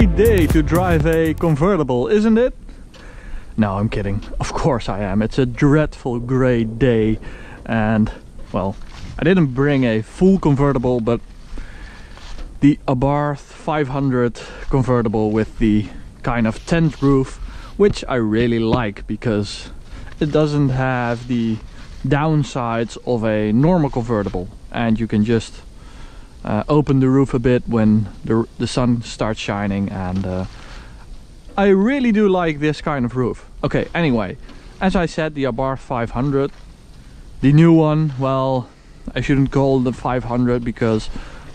great day to drive a convertible, isn't it? No, I'm kidding. Of course I am. It's a dreadful grey day. And, well, I didn't bring a full convertible, but the Abarth 500 convertible with the kind of tent roof, which I really like because it doesn't have the downsides of a normal convertible. And you can just open the roof a bit when the sun starts shining, and I really do like this kind of roof. Okay, anyway, as I said, the Abarth 500, the new one, well, I shouldn't call it the 500 because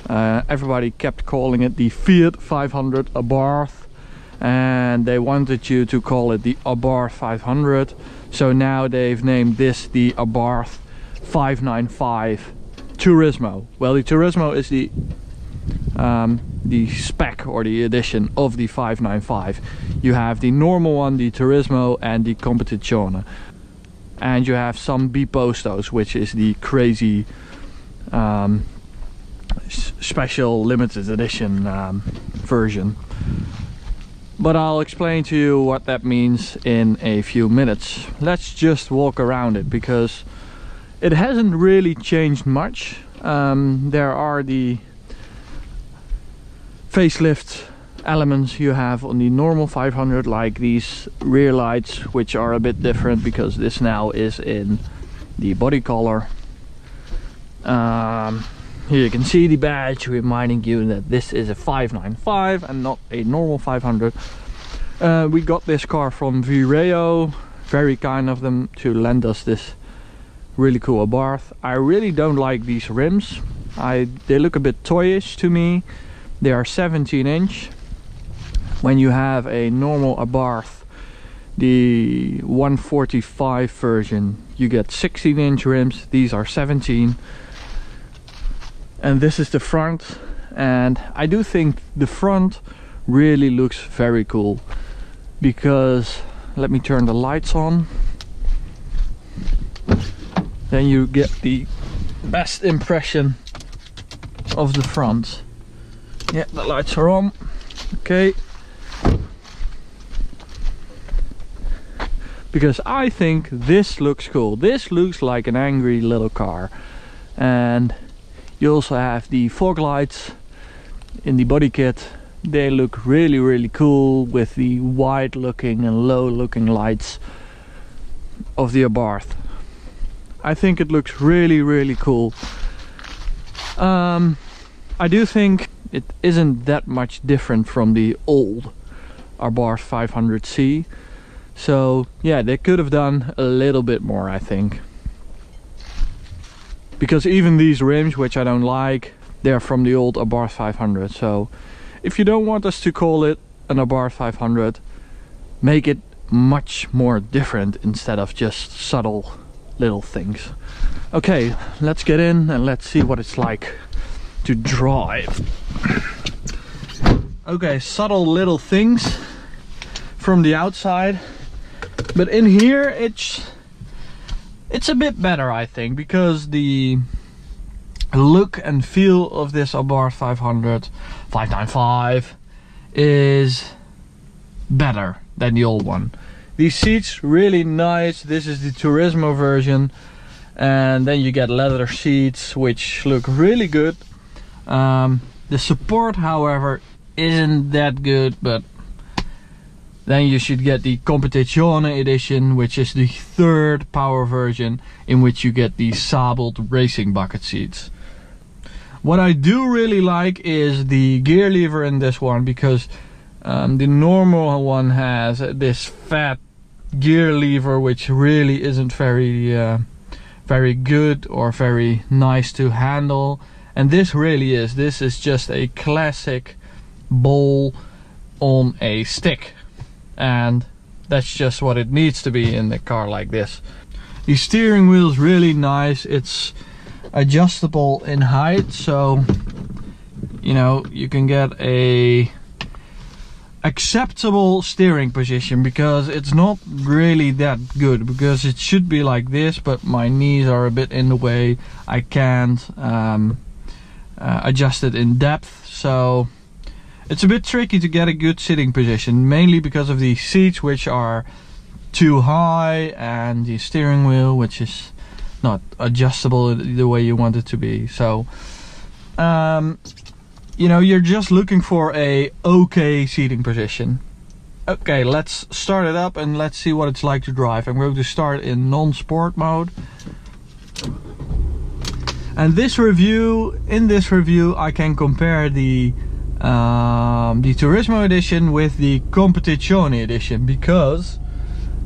everybody kept calling it the Fiat 500 Abarth, and they wanted you to call it the Abarth 500, so now they've named this the Abarth 595 Turismo. Well, the Turismo is the spec or the edition of the 595. You have the normal one, the Turismo, and the Competizione, and you have some Bipostos, which is the crazy special limited edition version. But I'll explain to you what that means in a few minutes. Let's just walk around it because it hasn't really changed much. There are the facelift elements you have on the normal 500, like these rear lights, which are a bit different because this now is in the body color. Here you can see the badge reminding you that this is a 595 and not a normal 500. We got this car from Vireo. Very kind of them to lend us this really cool Abarth. I really don't like these rims. They look a bit toyish to me. They are 17-inch. When you have a normal Abarth, the 145 version, you get 16-inch rims. These are 17. And this is the front. And I do think the front really looks very cool because, let me turn the lights on. Then you get the best impression of the front. Yeah, the lights are on. Okay. Because I think this looks cool. This looks like an angry little car. And you also have the fog lights in the body kit. They look really, really cool with the wide looking and low looking lights of the Abarth. I think it looks really, really cool. I do think it isn't that much different from the old Abarth 500C. So yeah, they could have done a little bit more, I think. Because even these rims, which I don't like, they're from the old Abarth 500. So if you don't want us to call it an Abarth 500, make it much more different instead of just subtle little things. Okay, let's get in and let's see what it's like to drive. Okay, subtle little things from the outside, but in here it's a bit better, I think, because the look and feel of this Abarth 595 is better than the old one. These seats really nice. This is the Turismo version, and then you get leather seats which look really good. The support, however, isn't that good, but then you should get the Competizione edition, which is the third power version, in which you get the Sabelt racing bucket seats. What I do really like is the gear lever in this one, because the normal one has this fat gear lever, which really isn't very good or very nice to handle. And this really is. This is just a classic ball on a stick. And that's just what it needs to be in a car like this. The steering wheel is really nice. It's adjustable in height, so you know, you can get a acceptable steering position, because it's not really that good, because it should be like this, but my knees are a bit in the way. I can't adjust it in depth, so It's a bit tricky to get a good sitting position, mainly because of the seats which are too high and the steering wheel which is not adjustable the way you want it to be. So you know, you're just looking for a okay seating position. Okay, let's start it up and let's see what it's like to drive. I'm going to start in non-sport mode. And in this review I can compare the Turismo edition with the Competizione edition, because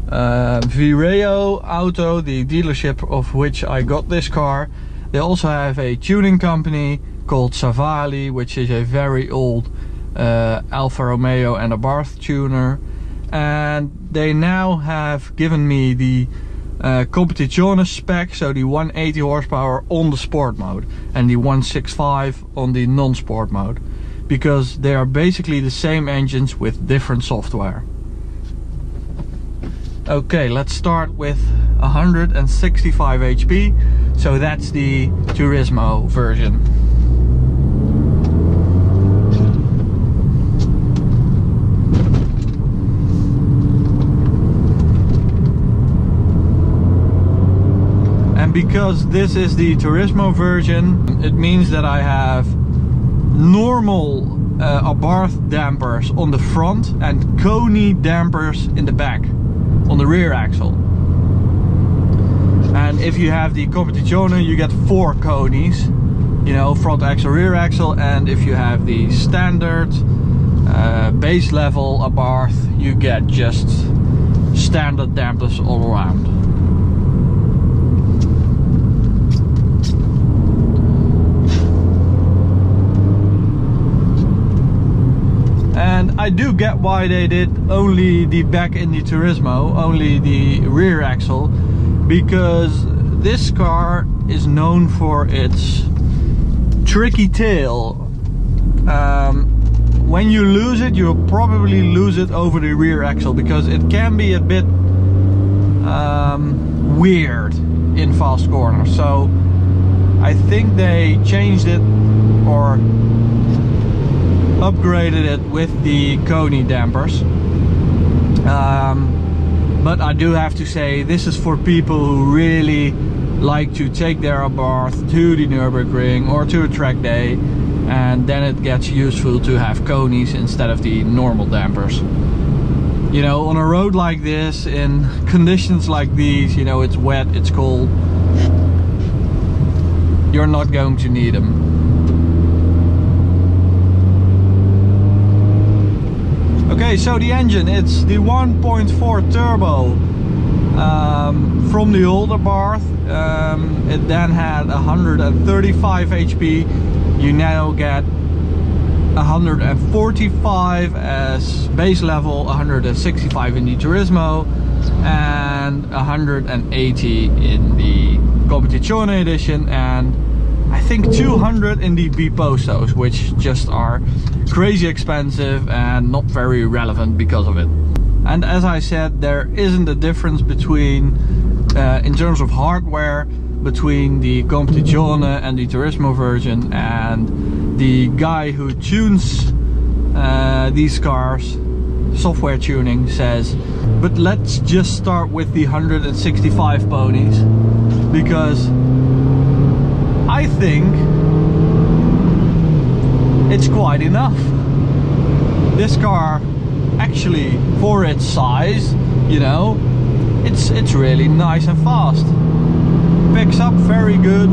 Vireo Auto, the dealership of which I got this car, they also have a tuning company called Savali, which is a very old Alfa Romeo and Abarth tuner, and they now have given me the Competizione spec, so the 180 horsepower on the sport mode and the 165 on the non-sport mode, because they are basically the same engines with different software. Okay, let's start with 165 HP, so that's the Turismo version. Because this is the Turismo version, it means that I have normal Abarth dampers on the front and Koni dampers in the back, on the rear axle. And if you have the Competizione, you get 4 Konis, you know, front axle, rear axle. And if you have the standard base level Abarth, you get just standard dampers all around. And I do get why they did only the back in the Turismo, only the rear axle, because this car is known for its tricky tail. When you lose it, you'll probably lose it over the rear axle, because it can be a bit weird in fast corners. So I think they changed it or upgraded it with the Koni dampers, but I do have to say this is for people who really like to take their Abarth to the Nürburgring or to a track day, and then it gets useful to have Konis instead of the normal dampers. You know, on a road like this, in conditions like these, you know, it's wet, it's cold, you're not going to need them. Okay, so the engine, it's the 1.4 turbo from the older Abarth. It then had 135 HP, you now get 145 as base level, 165 in the Turismo, and 180 in the Competizione edition, and I think 200 in the Bipostos, which just are crazy expensive and not very relevant because of it. And as I said, there isn't a difference between, in terms of hardware, between the Competizione and the Turismo version, and the guy who tunes these cars, software tuning, says, but let's just start with the 165 ponies, because I think it's quite enough. This car, actually, for its size, you know, it's really nice and fast. Picks up very good.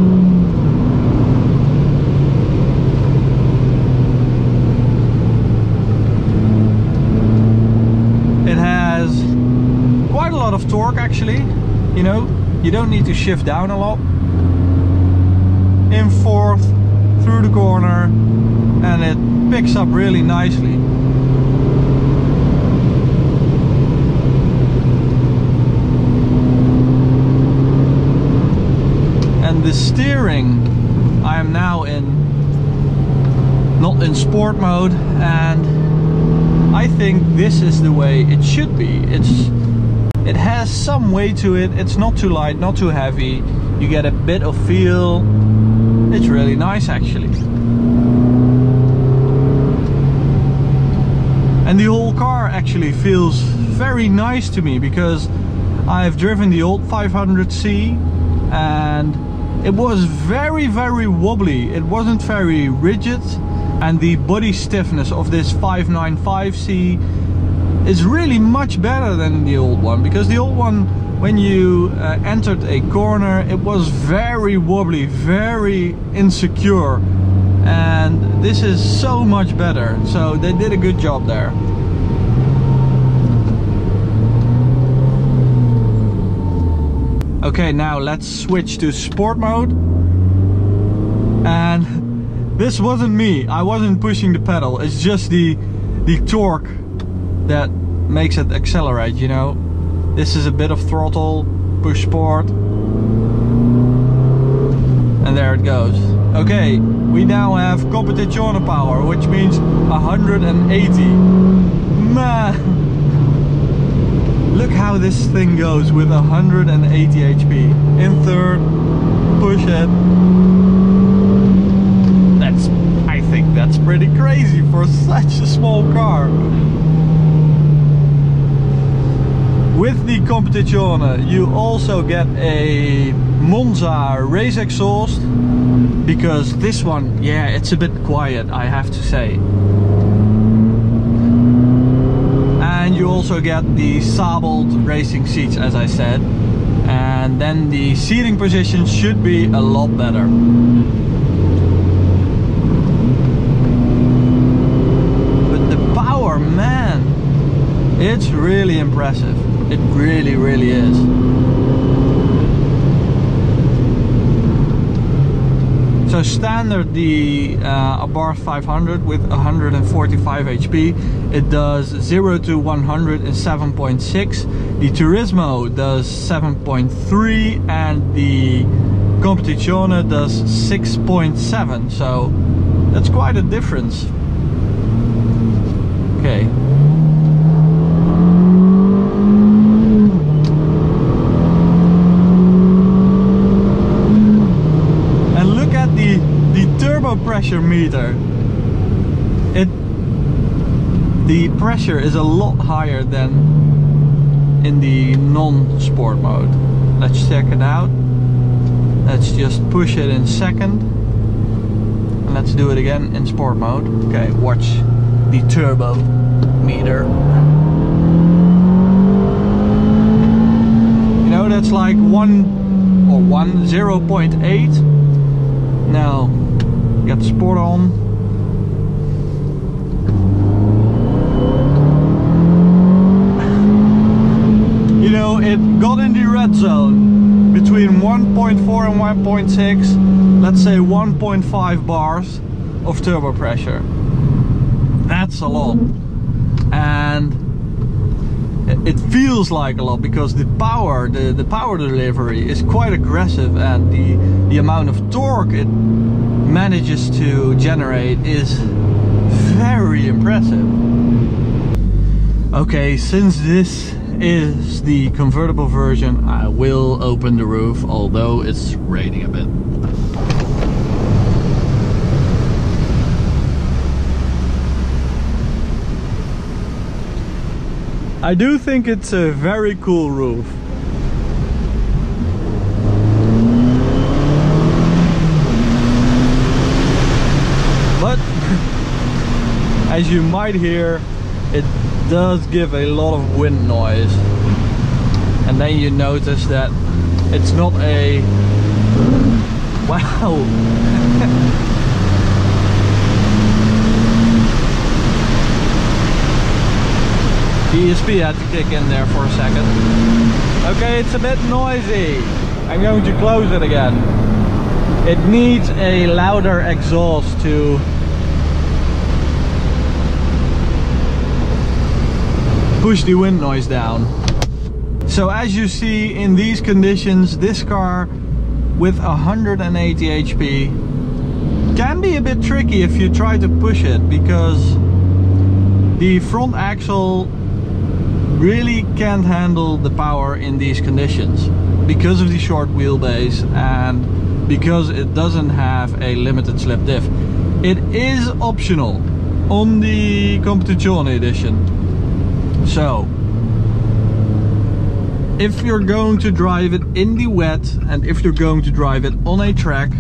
It has quite a lot of torque, actually. You know, you don't need to shift down a lot. In fourth, through the corner, and it picks up really nicely. And the steering, I am now not in sport mode, and I think this is the way it should be. It has some weight to it. It's not too light, not too heavy. You get a bit of feel. It's really nice, actually. And the whole car actually feels very nice to me, because I've driven the old 500C and it was very, very wobbly. It wasn't very rigid, and the body stiffness of this 595C is really much better than the old one, because the old one, when you entered a corner, it was very wobbly, very insecure, and this is so much better. So they did a good job there. Okay, now let's switch to sport mode. And this wasn't me, I wasn't pushing the pedal, it's just the torque that makes it accelerate, you know. This is a bit of throttle, push sport, and there it goes. Okay, we now have competizione power, which means 180. Man, look how this thing goes with 180 HP. In third, push it. I think that's pretty crazy for such a small car. With the competizione, you also get a Monza race exhaust, because this one, yeah, it's a bit quiet, I have to say. And you also get the Sabelt racing seats, as I said. And then the seating position should be a lot better. But the power, man, it's really impressive. It really, really is. So standard, the Abarth 500 with 145 HP, it does 0 to 100 in 7.6. The Turismo does 7.3, and the Competizione does 6.7. So that's quite a difference. Okay. Pressure meter, the pressure is a lot higher than in the non-sport mode. Let's check it out. Let's just push it in second, and let's do it again in sport mode. Okay, watch the turbo meter. You know, that's like 0.8. Now get sport on. You know, it got in the red zone between 1.4 and 1.6, let's say 1.5 bars of turbo pressure. That's a lot. And it feels like a lot, because the power, the power delivery is quite aggressive, and the amount of torque it manages to generate is very impressive. Okay, since this is the convertible version, I will open the roof, although it's raining a bit. I do think it's a very cool roof. As you might hear, it does give a lot of wind noise, and then you notice that it's not a wow. The ESP had to kick in there for a second. Okay, it's a bit noisy. I'm going to close it again. It needs a louder exhaust to push the wind noise down. So as you see, in these conditions, this car with 180 HP can be a bit tricky if you try to push it, because the front axle really can't handle the power in these conditions because of the short wheelbase and because it doesn't have a limited slip diff. It is optional, on the Competizione edition. So if you're going to drive it in the wet and if you're going to drive it on a track,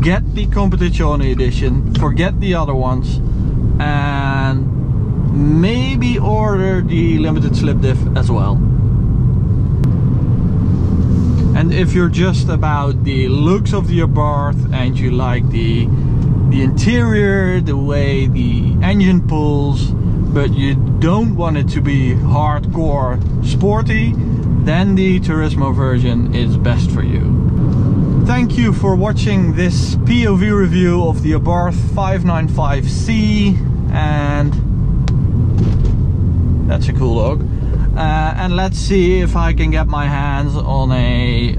get the Competizione edition, forget the other ones, and maybe order the limited slip diff as well. And if you're just about the looks of the Abarth and you like the interior, the way the engine pulls, but you don't want it to be hardcore sporty, then the Turismo version is best for you. Thank you for watching this POV review of the Abarth 595C, and that's a cool dog. And let's see if I can get my hands on a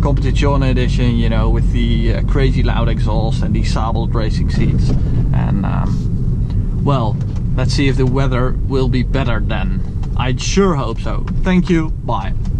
Competizione edition, you know, with the crazy loud exhaust and the Sabelt racing seats. And well, let's see if the weather will be better then. I sure hope so. Thank you, bye.